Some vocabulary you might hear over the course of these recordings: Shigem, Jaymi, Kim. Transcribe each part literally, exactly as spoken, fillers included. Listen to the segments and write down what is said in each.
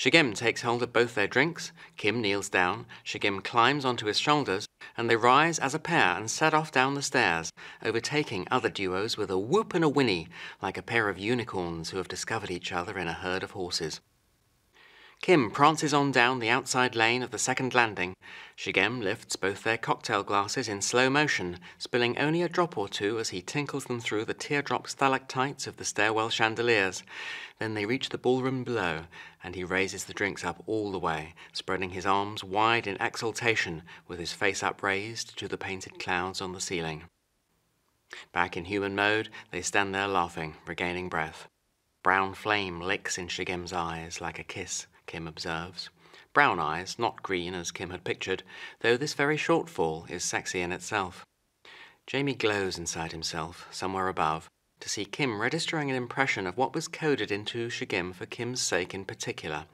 Shigem takes hold of both their drinks, Kim kneels down, Shigem climbs onto his shoulders, and they rise as a pair and set off down the stairs, overtaking other duos with a whoop and a whinny, like a pair of unicorns who have discovered each other in a herd of horses. Kim prances on down the outside lane of the second landing. Shigem lifts both their cocktail glasses in slow motion, spilling only a drop or two as he tinkles them through the teardrop stalactites of the stairwell chandeliers. Then they reach the ballroom below, and he raises the drinks up all the way, spreading his arms wide in exultation, with his face upraised to the painted clouds on the ceiling. Back in human mode, they stand there laughing, regaining breath. Brown flame licks in Shigem's eyes like a kiss, Kim observes. Brown eyes, not green as Kim had pictured, though this very shortfall is sexy in itself. Jaymi glows inside himself, somewhere above, to see Kim registering an impression of what was coded into Shigem for Kim's sake in particular,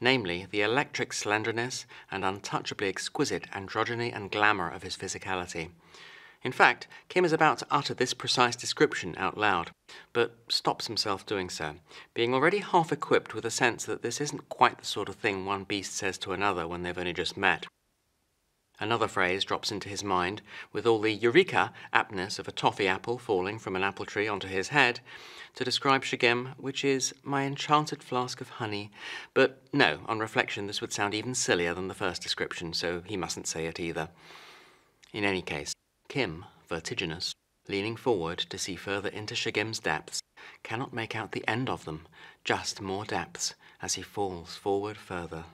namely the electric slenderness and untouchably exquisite androgyny and glamour of his physicality. In fact, Kim is about to utter this precise description out loud, but stops himself doing so, being already half equipped with a sense that this isn't quite the sort of thing one beast says to another when they've only just met. Another phrase drops into his mind, with all the eureka aptness of a toffee apple falling from an apple tree onto his head, to describe Shigem, which is my enchanted flask of honey. But no, on reflection this would sound even sillier than the first description, so he mustn't say it either. In any case, Kim, vertiginous, leaning forward to see further into Shigem's depths, cannot make out the end of them, just more depths, as he falls forward further.